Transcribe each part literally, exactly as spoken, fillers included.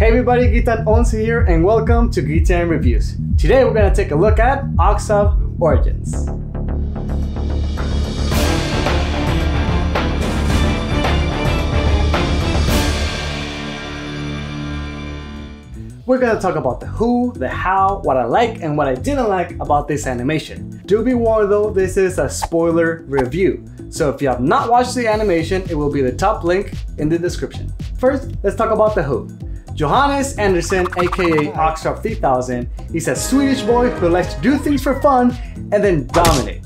Hey everybody, Guitan eleven here and welcome to Guitan Reviews. Today we're going to take a look at Oxob Origins. We're going to talk about the who, the how, what I like and what I didn't like about this animation. Do be warned though, this is a spoiler review. So if you have not watched the animation, it will be the top link in the description. First, let's talk about the who. Johannes Anderson, aka Oxob three thousand, he's a Swedish boy who likes to do things for fun and then dominate.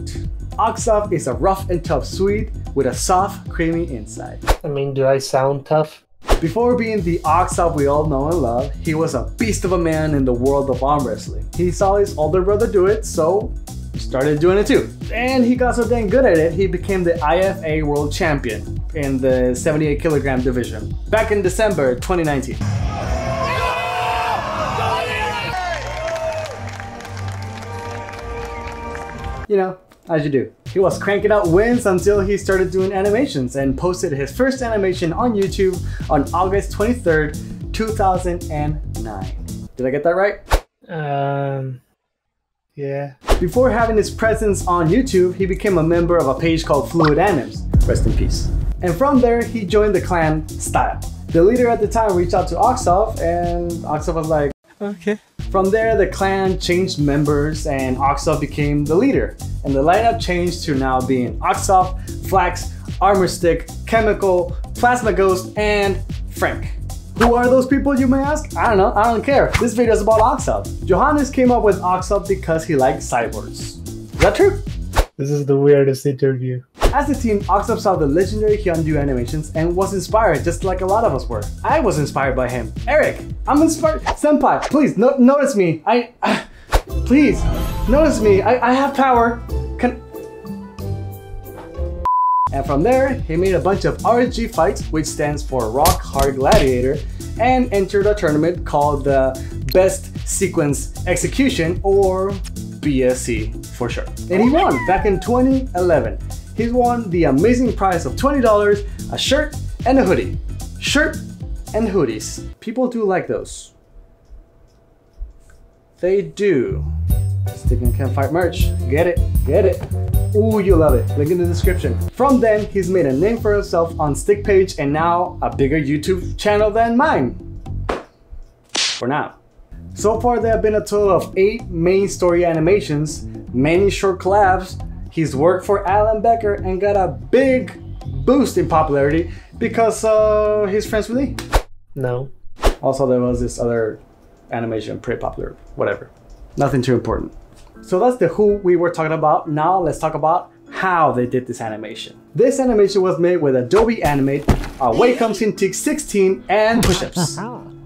Oxob is a rough and tough Swede with a soft, creamy inside. I mean, do I sound tough? Before being the Oxob we all know and love, he was a beast of a man in the world of arm wrestling. He saw his older brother do it, so he started doing it too. And he got so dang good at it, he became the I F A world champion in the seventy-eight kilogram division back in December twenty nineteen. You know, as you do. He was cranking out wins until he started doing animations and posted his first animation on YouTube on August twenty-third, two thousand nine. Did I get that right? Um, yeah. Before having his presence on YouTube, he became a member of a page called Fluid Anims. Rest in peace. And from there, he joined the clan Style. The leader at the time reached out to Oxob and Oxob was like, okay. From there, the clan changed members and Oxob became the leader. And the lineup changed to now being Oxob, Flax, Armor Stick, Chemical, Plasma Ghost, and Frank. Who are those people, you may ask? I don't know, I don't care. This video is about Oxob. Johannes came up with Oxob because he liked cyborgs. Is that true? This is the weirdest interview. As a teen, Oxob saw the legendary Hyunjoo animations and was inspired just like a lot of us were. I was inspired by him. Eric, I'm inspired. Senpai, please, no notice me. I, I, please, notice me. I, I have power. Can... And from there, he made a bunch of R S G fights, which stands for Rock Hard Gladiator, and entered a tournament called the Best Sequence Execution, or B S E for short. And he won back in twenty eleven. He's won the amazing prize of twenty dollars, a shirt, and a hoodie. Shirt and hoodies. People do like those. They do. Stickman Can't Fight merch. Get it, get it. Ooh, you love it. Link in the description. From then, he's made a name for himself on StickPage and now a bigger YouTube channel than mine. For now. So far, there have been a total of eight main story animations, many short collabs. He's worked for Alan Becker and got a big boost in popularity because uh, he's friends with me. No. Also, there was this other animation, pretty popular, whatever. Nothing too important. So that's the who we were talking about. Now let's talk about how they did this animation. This animation was made with Adobe Animate, a Wacom Cintiq sixteen, and push-ups.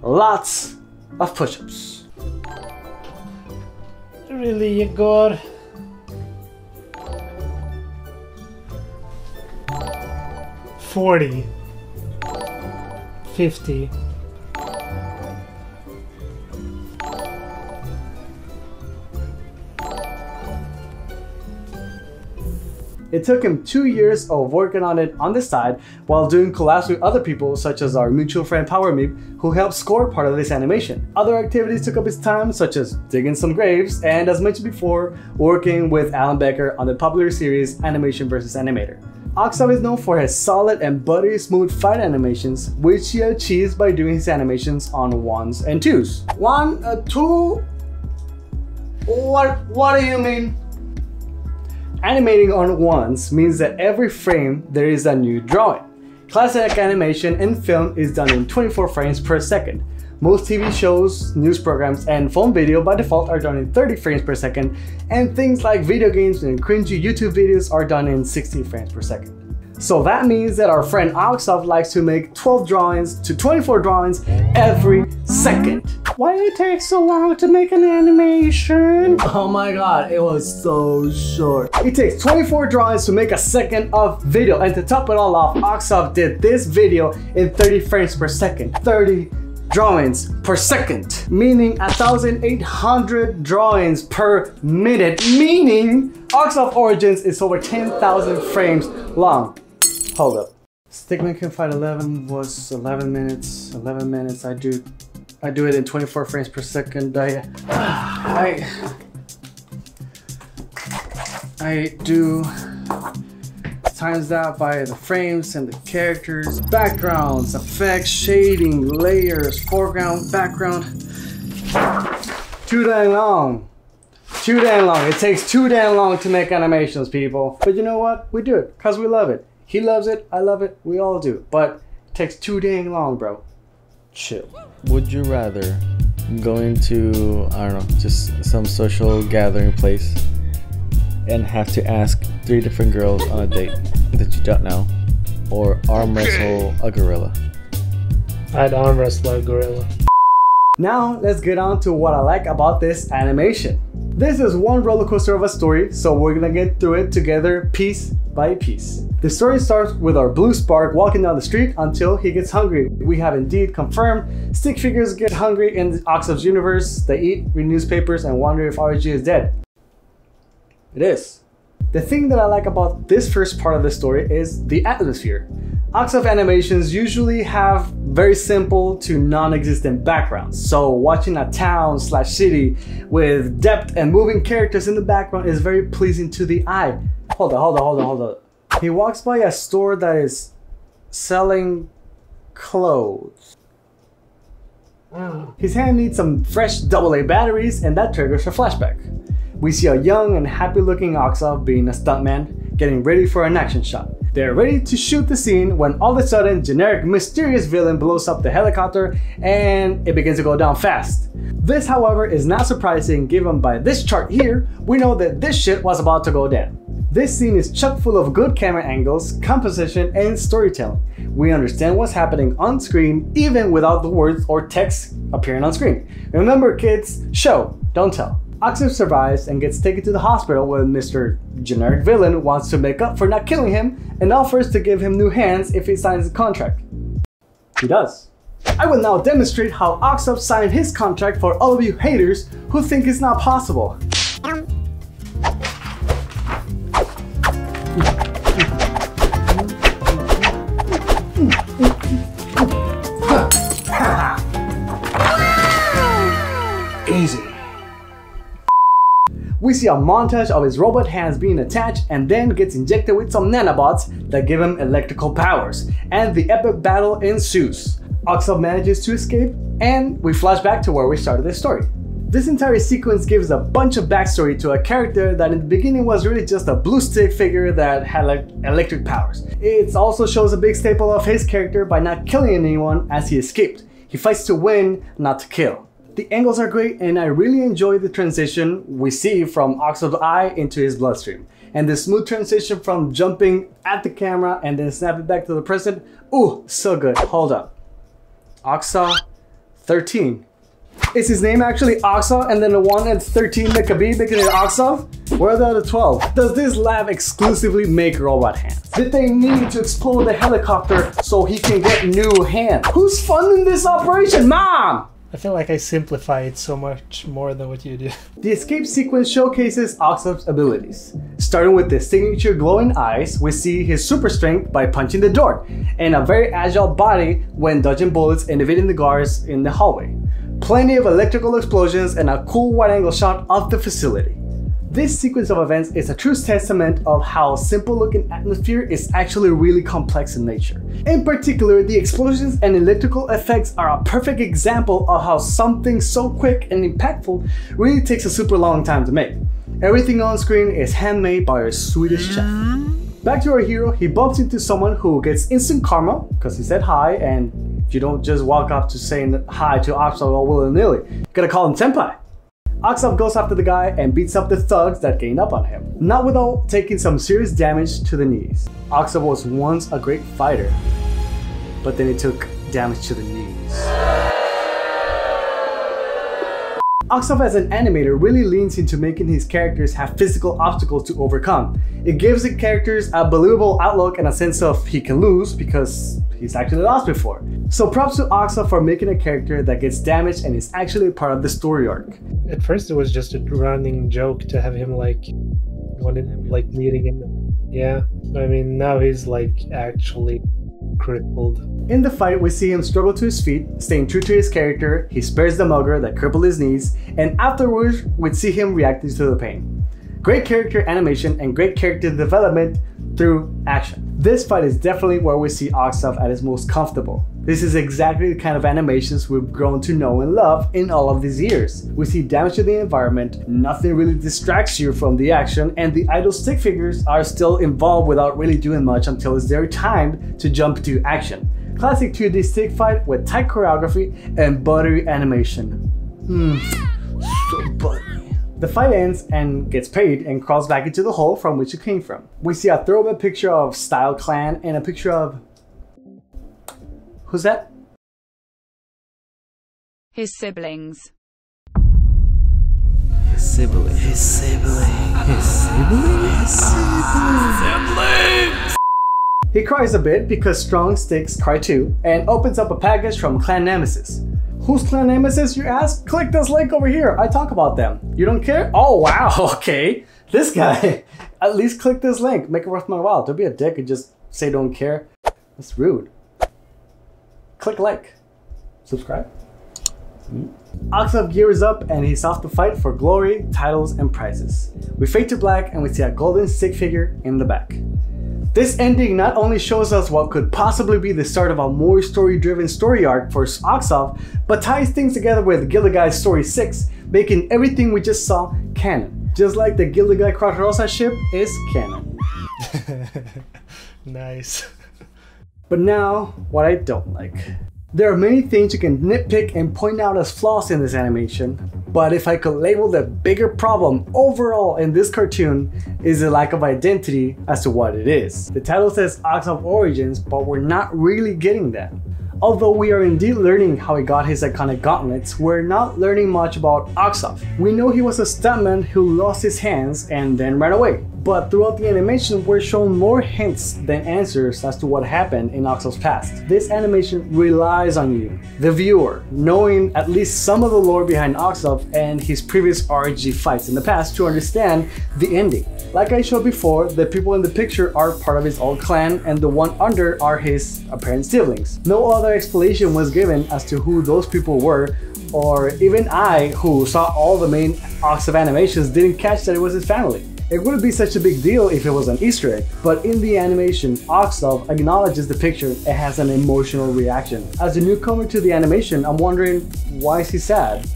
Lots of push-ups. Really, Igor? forty, fifty. It took him two years of working on it on the side while doing collabs with other people such as our mutual friend Power Meep, who helped score part of this animation. Other activities took up his time such as digging some graves and, as mentioned before, working with Alan Becker on the popular series Animation versus. Animator. Oxob is known for his solid and buttery smooth fight animations, which he achieves by doing his animations on ones and twos. One, uh, two? What, what do you mean? Animating on ones means that every frame there is a new drawing. Classic animation in film is done in twenty-four frames per second. Most T V shows, news programs, and phone video by default are done in thirty frames per second, and things like video games and cringy YouTube videos are done in sixty frames per second. So that means that our friend Oxob likes to make twelve drawings to twenty-four drawings every second. Why did it take so long to make an animation? Oh my god, it was so short. It takes twenty-four drawings to make a second of video, and to top it all off, Oxob did this video in thirty frames per second. thirty drawings per second, meaning one thousand eight hundred drawings per minute, meaning Oxob Origins is over ten thousand frames long. Hold up. Stickman Can't Fight eleven was eleven minutes, eleven minutes. I do I do it in twenty-four frames per second. I, I, I do times that by the frames and the characters, backgrounds, effects, shading, layers, foreground, background. Too dang long. Too dang long. It takes too dang long to make animations, people. But you know what? We do it because we love it. He loves it. I love it. We all do. But it takes too dang long, bro. Chill. Would you rather go into, I don't know, just some social gathering place and have to ask three different girls on a date that you don't know, or arm wrestle a gorilla? I'd arm wrestle a gorilla. Now let's get on to what I like about this animation. This is one roller coaster of a story, so we're gonna get through it together piece by piece. The story starts with our blue spark walking down the street until he gets hungry. We have indeed confirmed stick figures get hungry in the Oxob's universe. They eat, read newspapers, and wonder if R S G is dead. It is. The thing that I like about this first part of the story is the atmosphere. Oxob animations usually have very simple to non-existent backgrounds, so watching a town slash city with depth and moving characters in the background is very pleasing to the eye. Hold on, hold on, hold on, hold on. He walks by a store that is selling clothes. His hand needs some fresh double A batteries, and that triggers a flashback. We see a young and happy-looking Oxob being a stuntman, getting ready for an action shot. They're ready to shoot the scene when all of a sudden, generic mysterious villain blows up the helicopter and it begins to go down fast. This, however, is not surprising given by this chart here, we know that this shit was about to go down. This scene is chock full of good camera angles, composition, and storytelling. We understand what's happening on screen even without the words or text appearing on screen. Remember kids, show, don't tell. Oxob survives and gets taken to the hospital when Mister Generic Villain wants to make up for not killing him and offers to give him new hands if he signs the contract. He does. I will now demonstrate how Oxob signed his contract for all of you haters who think it's not possible. Easy. We see a montage of his robot hands being attached and then gets injected with some nanobots that give him electrical powers, and the epic battle ensues. Oxob manages to escape, and we flash back to where we started this story. This entire sequence gives a bunch of backstory to a character that in the beginning was really just a blue stick figure that had like electric powers. It also shows a big staple of his character by not killing anyone as he escaped. He fights to win, not to kill. The angles are great, and I really enjoy the transition we see from Oxob's eye into his bloodstream. And the smooth transition from jumping at the camera and then snap it back to the present. Ooh, so good. Hold up. Oxob thirteen. Is his name actually Oxob and then the one that's thirteen that could be making it Oxob? Where are the other twelve? Does this lab exclusively make robot hands? Did they need to explode the helicopter so he can get new hands? Who's funding this operation, Mom? I feel like I simplify it so much more than what you do. The escape sequence showcases Oxob's abilities. Starting with his signature glowing eyes, we see his super strength by punching the door, and a very agile body when dodging bullets and evading the guards in the hallway. Plenty of electrical explosions and a cool wide-angle shot of the facility. This sequence of events is a true testament of how simple-looking atmosphere is actually really complex in nature. In particular, the explosions and electrical effects are a perfect example of how something so quick and impactful really takes a super long time to make. Everything on screen is handmade by our Swedish chef. Back to our hero, he bumps into someone who gets instant karma because he said hi, and you don't just walk up to saying hi to Oxob all willy-nilly. You gotta call him senpai. Oxob goes after the guy and beats up the thugs that gained up on him, not without taking some serious damage to the knees. Oxob was once a great fighter, but then he took damage to the knees. Oxob as an animator really leans into making his characters have physical obstacles to overcome. It gives the characters a believable outlook and a sense of he can lose because he's actually lost before. So props to Oxob for making a character that gets damaged and is actually part of the story arc. At first it was just a running joke to have him like going in, like meeting him. Yeah, I mean now he's like actually crippled. In the fight, we see him struggle to his feet, staying true to his character. He spares the mugger that crippled his knees, and afterwards we'd see him reacting to the pain. Great character animation and great character development through action. This fight is definitely where we see Oxob at his most comfortable. This is exactly the kind of animations we've grown to know and love in all of these years. We see damage to the environment, nothing really distracts you from the action, and the idle stick figures are still involved without really doing much until it's their time to jump to action. Classic two D stick fight with tight choreography and buttery animation. Mmm, so buttery. The fight ends and gets paid and crawls back into the hole from which it came from. We see a throwback picture of Style Clan and a picture of... who's that? His siblings. His siblings. His siblings. His siblings. His siblings. He cries a bit because strong sticks cry too, and opens up a package from Clan Nemesis. Who's Clan Nemesis, you ask? Click this link over here. I talk about them. You don't care? Oh, wow. Okay. This guy. At least click this link. Make it worth my while. Don't be a dick and just say don't care. That's rude. Click like. Subscribe. Mm. Oxob gears up and he's off to fight for glory, titles, and prizes. We fade to black and we see a golden stick figure in the back. This ending not only shows us what could possibly be the start of a more story-driven story arc for Oxob, but ties things together with Gildedguy's Story six, making everything we just saw canon. Just like the Gildedguy Crossrosa ship is canon. Nice. But now, what I don't like. There are many things you can nitpick and point out as flaws in this animation, but if I could label the bigger problem overall in this cartoon is the lack of identity as to what it is. The title says Oxob Origins, but we're not really getting that. Although we are indeed learning how he got his iconic gauntlets, we're not learning much about Oxob. We know he was a stuntman who lost his hands and then ran away. But throughout the animation, we're shown more hints than answers as to what happened in Oxob's past. This animation relies on you, the viewer, knowing at least some of the lore behind Oxob and his previous R S G fights in the past to understand the ending. Like I showed before, the people in the picture are part of his old clan and the one under are his apparent siblings. No other explanation was given as to who those people were, or even I, who saw all the main Oxob animations, didn't catch that it was his family. It wouldn't be such a big deal if it was an Easter egg, but in the animation, Oxob acknowledges the picture and has an emotional reaction. As a newcomer to the animation, I'm wondering, why is he sad?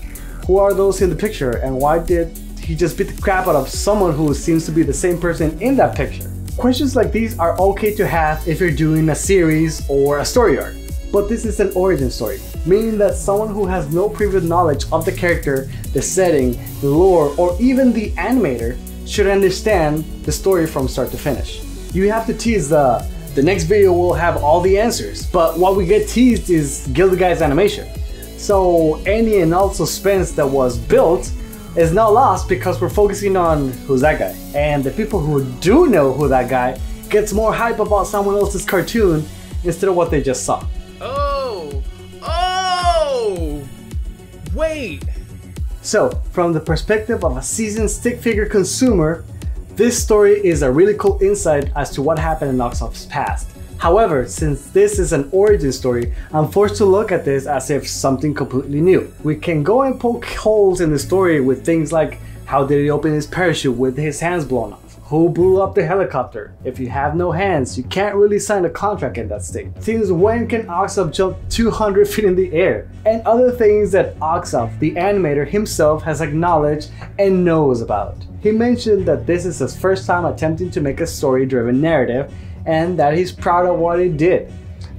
Who are those in the picture, and why did he just beat the crap out of someone who seems to be the same person in that picture? Questions like these are okay to have if you're doing a series or a story arc. But this is an origin story, meaning that someone who has no previous knowledge of the character, the setting, the lore, or even the animator should understand the story from start to finish. You have to tease the, the next video will have all the answers, but what we get teased is Gildedguy's animation. So any and all suspense that was built is now lost because we're focusing on who's that guy. And the people who do know who that guy gets more hype about someone else's cartoon instead of what they just saw. Oh, oh, wait. So, from the perspective of a seasoned stick figure consumer, this story is a really cool insight as to what happened in Oxob's past. However, since this is an origin story, I'm forced to look at this as if something completely new. We can go and poke holes in the story with things like, how did he open his parachute with his hands blown off? Who blew up the helicopter? If you have no hands, you can't really sign a contract in that state. Since when can Oxob jump two hundred feet in the air? And other things that Oxob, the animator himself, has acknowledged and knows about. He mentioned that this is his first time attempting to make a story-driven narrative and that he's proud of what he did.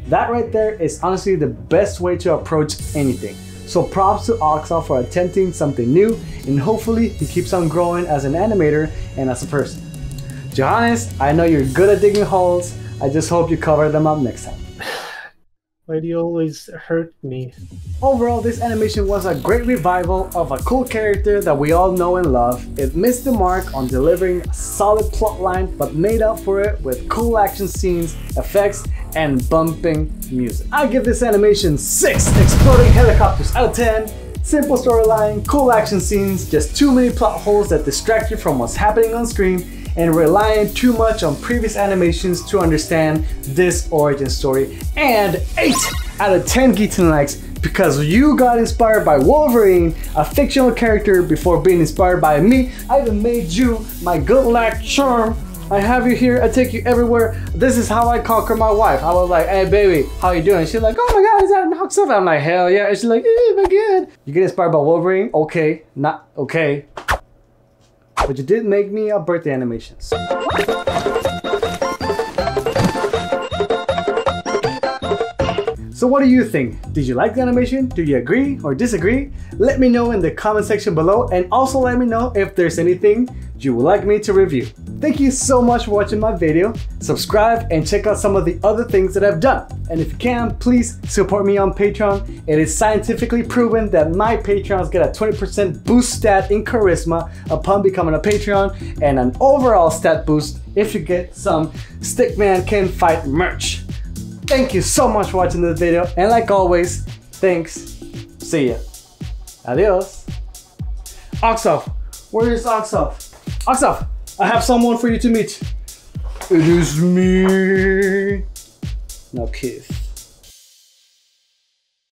That right there is honestly the best way to approach anything. So props to Oxob for attempting something new, and hopefully he keeps on growing as an animator and as a person. Johannes, I know you're good at digging holes. I just hope you cover them up next time. Why do you always hurt me? Overall, this animation was a great revival of a cool character that we all know and love. It missed the mark on delivering a solid plotline, but made up for it with cool action scenes, effects, and bumping music. I give this animation six exploding helicopters out of ten. Simple storyline, cool action scenes, just too many plot holes that distract you from what's happening on screen, and relying too much on previous animations to understand this origin story. And eight out of ten Guitan likes because you got inspired by Wolverine, a fictional character, before being inspired by me. I even made you my good luck charm. I have you here, I take you everywhere. This is how I conquer my wife. I was like, hey baby, how you doing? She's like, oh my god, is that an Oxob? I'm like, hell yeah. And she's like, eh, my god. You get inspired by Wolverine? Okay, not okay. But you did make me a birthday animations. So what do you think? Did you like the animation? Do you agree or disagree? Let me know in the comment section below, and also let me know if there's anything you would like me to review. Thank you so much for watching my video. Subscribe and check out some of the other things that I've done. And if you can, please support me on Patreon. It is scientifically proven that my Patreons get a twenty percent boost stat in charisma upon becoming a Patreon, and an overall stat boost if you get some Stickman Can't Fight merch. Thank you so much for watching this video, and like always, thanks, see ya, adios. Oxob, where is Oxob? Oxob, I have someone for you to meet. It is me. Now kiss.